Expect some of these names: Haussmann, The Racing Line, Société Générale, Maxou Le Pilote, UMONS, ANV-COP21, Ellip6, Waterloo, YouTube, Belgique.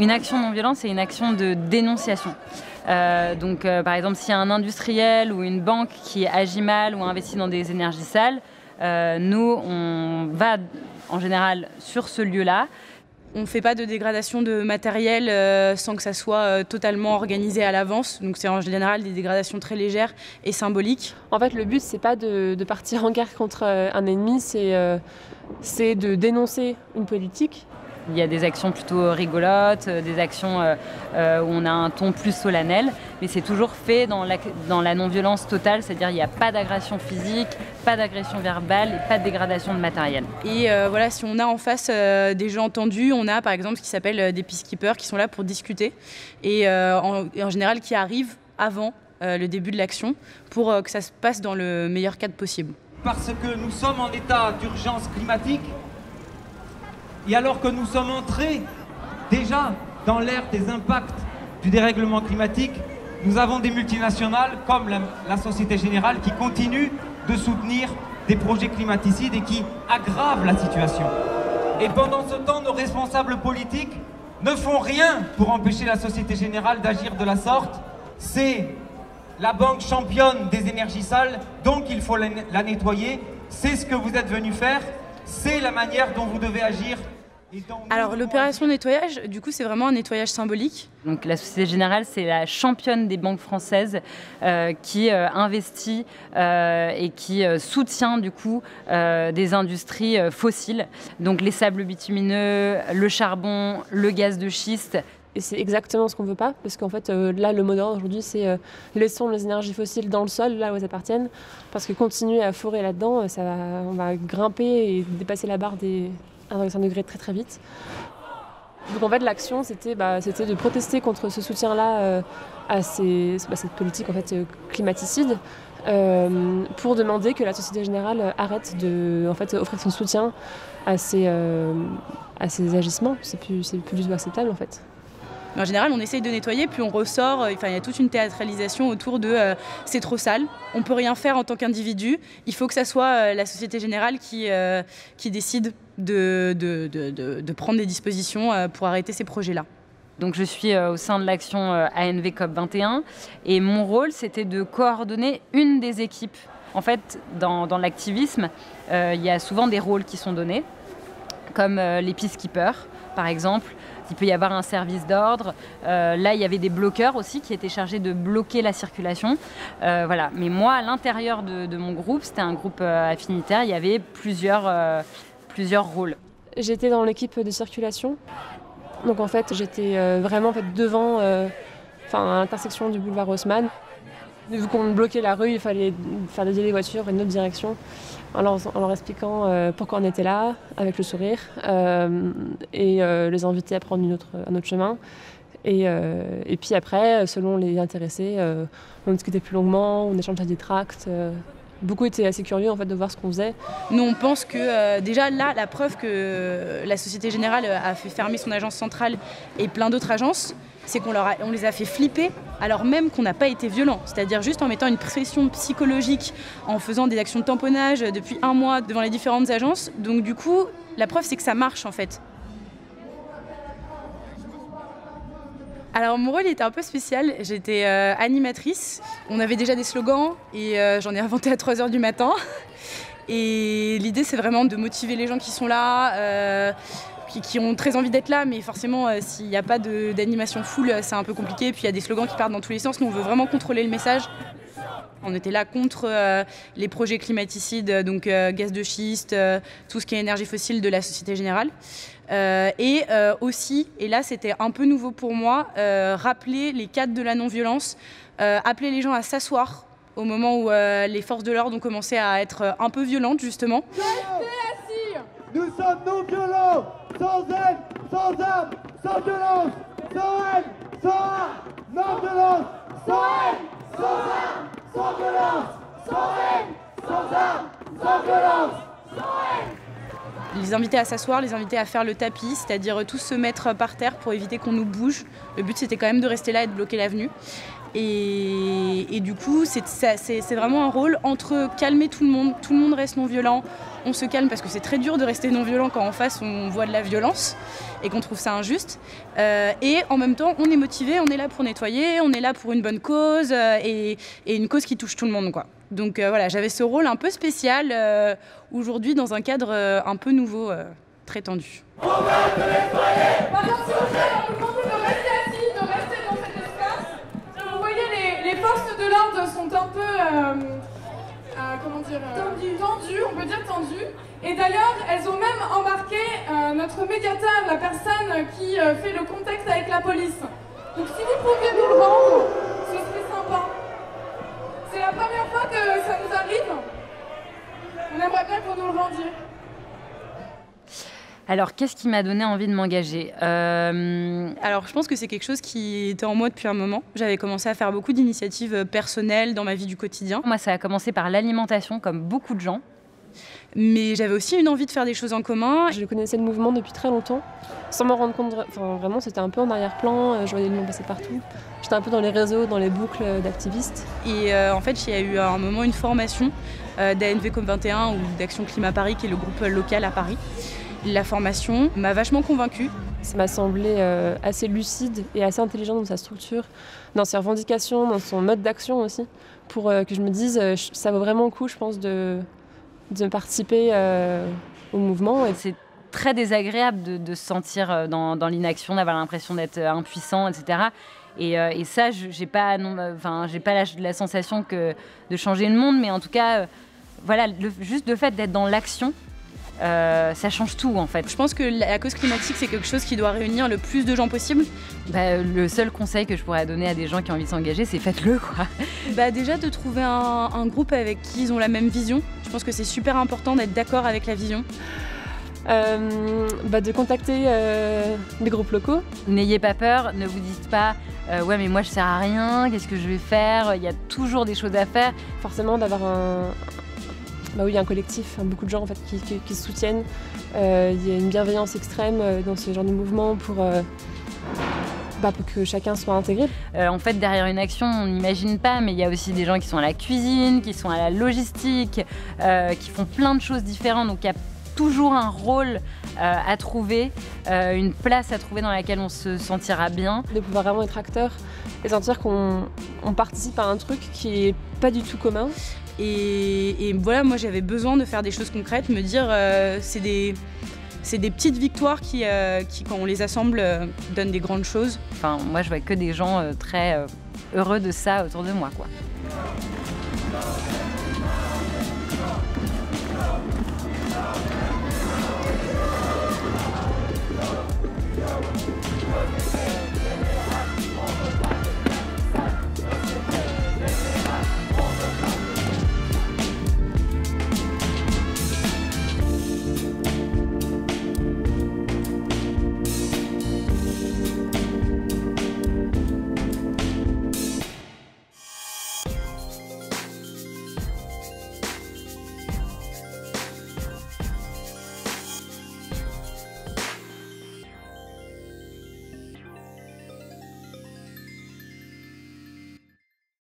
Une action non-violente, c'est une action de dénonciation. Par exemple, s'il y a un industriel ou une banque qui agit mal ou investit dans des énergies sales, nous, on va en général sur ce lieu-là. On ne fait pas de dégradation de matériel sans que ça soit totalement organisé à l'avance. Donc c'est en général des dégradations très légères et symboliques. En fait, le but, ce n'est pas de partir en guerre contre un ennemi, c'est de dénoncer une politique. Il y a des actions plutôt rigolotes, des actions où on a un ton plus solennel, mais c'est toujours fait dans la non-violence totale, c'est-à-dire il n'y a pas d'agression physique, pas d'agression verbale, pas de dégradation de matériel. Et voilà, si on a en face des gens entendus, on a par exemple ce qui s'appelle des peacekeepers qui sont là pour discuter et en général qui arrivent avant le début de l'action pour que ça se passe dans le meilleur cadre possible. Parce que nous sommes en état d'urgence climatique, et alors que nous sommes entrés déjà dans l'ère des impacts du dérèglement climatique, nous avons des multinationales comme la Société Générale qui continuent de soutenir des projets climaticides et qui aggravent la situation. Et pendant ce temps, nos responsables politiques ne font rien pour empêcher la Société Générale d'agir de la sorte. C'est la banque championne des énergies sales, donc il faut la nettoyer. C'est ce que vous êtes venus faire. C'est la manière dont vous devez agir. Alors l'opération nettoyage, du coup, c'est vraiment un nettoyage symbolique. Donc, la Société Générale, c'est la championne des banques françaises qui investit et qui soutient du coup des industries fossiles, donc les sables bitumineux, le charbon, le gaz de schiste. Et c'est exactement ce qu'on ne veut pas, parce qu'en fait, là, le mot d'ordre aujourd'hui, c'est laissons les énergies fossiles dans le sol, là où elles appartiennent, parce que continuer à forer là-dedans, on va grimper et dépasser la barre des 1,5 degrés très très vite. Donc en fait, l'action, c'était de protester contre ce soutien-là à cette politique en fait, climaticide, pour demander que la Société Générale arrête de offrir son soutien à ces agissements. C'est plus du tout acceptable en fait. En général, on essaye de nettoyer, puis on ressort. Enfin, il y a toute une théâtralisation autour de « c'est trop sale », on ne peut rien faire en tant qu'individu. Il faut que ça soit la Société Générale qui décide de prendre des dispositions pour arrêter ces projets-là. Donc je suis au sein de l'action ANV-COP21 et mon rôle, c'était de coordonner une des équipes. En fait, dans l'activisme, il y a souvent des rôles qui sont donnés, comme les peacekeepers, par exemple. Il peut y avoir un service d'ordre. Là, il y avait des bloqueurs aussi qui étaient chargés de bloquer la circulation. Voilà. Mais moi, à l'intérieur de mon groupe, c'était un groupe affinitaire, il y avait plusieurs rôles. J'étais dans l'équipe de circulation. Donc en fait, j'étais vraiment devant à l'intersection du boulevard Haussmann. Vu qu'on bloquait la rue, il fallait faire dévier les voitures et une autre direction en leur expliquant pourquoi on était là, avec le sourire, et les inviter à prendre un autre chemin. Et puis après, selon les intéressés, on discutait plus longuement, on échangeait des tracts. Beaucoup étaient assez curieux en fait, de voir ce qu'on faisait. Nous, on pense que déjà là, la preuve que la Société Générale a fait fermer son agence centrale et plein d'autres agences, c'est qu'on les a fait flipper alors même qu'on n'a pas été violent. C'est-à-dire juste en mettant une pression psychologique, en faisant des actions de tamponnage depuis un mois devant les différentes agences. Donc du coup, la preuve, c'est que ça marche en fait. Alors mon rôle était un peu spécial, j'étais animatrice, on avait déjà des slogans et j'en ai inventé à 3 h du matin. Et l'idée, c'est vraiment de motiver les gens qui sont là, qui ont très envie d'être là, mais forcément s'il n'y a pas d'animation full, c'est un peu compliqué. Et puis il y a des slogans qui partent dans tous les sens, nous on veut vraiment contrôler le message. On était là contre les projets climaticides, donc gaz de schiste, tout ce qui est énergie fossile de la Société Générale. Aussi, et là c'était un peu nouveau pour moi, rappeler les cadres de la non-violence, appeler les gens à s'asseoir au moment où les forces de l'ordre ont commencé à être un peu violentes justement. Restez assis. Nous sommes non-violents, sans haine, sans armes, sans violence, sans haine, sans armes, non-violence, sans haine, sans armes, sans violence, sans haine, sans armes, sans violence, sans haine. Les inviter à s'asseoir, les inviter à faire le tapis, c'est-à-dire tous se mettre par terre pour éviter qu'on nous bouge. Le but, c'était quand même de rester là et de bloquer l'avenue. Et du coup, c'est vraiment un rôle entre calmer tout le monde reste non-violent, on se calme parce que c'est très dur de rester non-violent quand en face on voit de la violence et qu'on trouve ça injuste. Et en même temps, on est motivé, on est là pour nettoyer, on est là pour une bonne cause et une cause qui touche tout le monde, quoi. Donc voilà, j'avais ce rôle un peu spécial aujourd'hui dans un cadre un peu nouveau, très tendu. On va te nettoyer ! On va te souffler ! On vous demande de rester dans cet espace. Vous voyez, les forces de l'ordre sont un peu... comment dire, tendues, on peut dire tendues. Et d'ailleurs, elles ont même embarqué notre médiateur, la personne qui fait le contact avec la police. Donc si vous pouviez nous le rendre, ce serait sympa. C'est la première fois que ça nous arrive. On aimerait bien que vous nous le rendiez. Alors, qu'est-ce qui m'a donné envie de m'engager ? Alors, je pense que c'est quelque chose qui était en moi depuis un moment. J'avais commencé à faire beaucoup d'initiatives personnelles dans ma vie du quotidien. Moi, ça a commencé par l'alimentation, comme beaucoup de gens. Mais j'avais aussi une envie de faire des choses en commun. Je connaissais le mouvement depuis très longtemps, sans m'en rendre compte. Enfin, vraiment, c'était un peu en arrière-plan, je voyais le nom passer partout. J'étais un peu dans les réseaux, dans les boucles d'activistes. Et en fait, il y a eu à un moment une formation d'ANV-COP21 ou d'Action Climat Paris, qui est le groupe local à Paris. La formation m'a vachement convaincue. Ça m'a semblé assez lucide et assez intelligent dans sa structure, dans ses revendications, dans son mode d'action aussi, pour que je me dise ça vaut vraiment le coup, je pense, de participer au mouvement. C'est très désagréable de se sentir dans l'inaction, d'avoir l'impression d'être impuissant, etc. Et ça, j'ai pas, la sensation que de changer le monde, mais en tout cas, voilà, juste le fait d'être dans l'action, ça change tout en fait. Je pense que la cause climatique, c'est quelque chose qui doit réunir le plus de gens possible. Bah, le seul conseil que je pourrais donner à des gens qui ont envie de s'engager, c'est faites-le, quoi. Bah, déjà de trouver un groupe avec qui ils ont la même vision. Je pense que c'est super important d'être d'accord avec la vision. Bah, de contacter des groupes locaux. N'ayez pas peur, ne vous dites pas ouais mais moi je sers à rien, qu'est-ce que je vais faire? Il y a toujours des choses à faire. Forcément d'avoir Bah oui, il y a un collectif, beaucoup de gens en fait, qui se soutiennent. Il y a une bienveillance extrême dans ce genre de mouvement pour que chacun soit intégré. En fait, derrière une action, on n'imagine pas, mais il y a aussi des gens qui sont à la cuisine, qui sont à la logistique, qui font plein de choses différentes. Donc il y a toujours un rôle à trouver, une place à trouver dans laquelle on se sentira bien. De pouvoir vraiment être acteur et sentir qu'on participe à un truc qui n'est pas du tout commun. Et voilà, moi j'avais besoin de faire des choses concrètes, me dire c'est des petites victoires qui quand on les assemble, donnent des grandes choses. Enfin, moi je vois que des gens très heureux de ça autour de moi, quoi.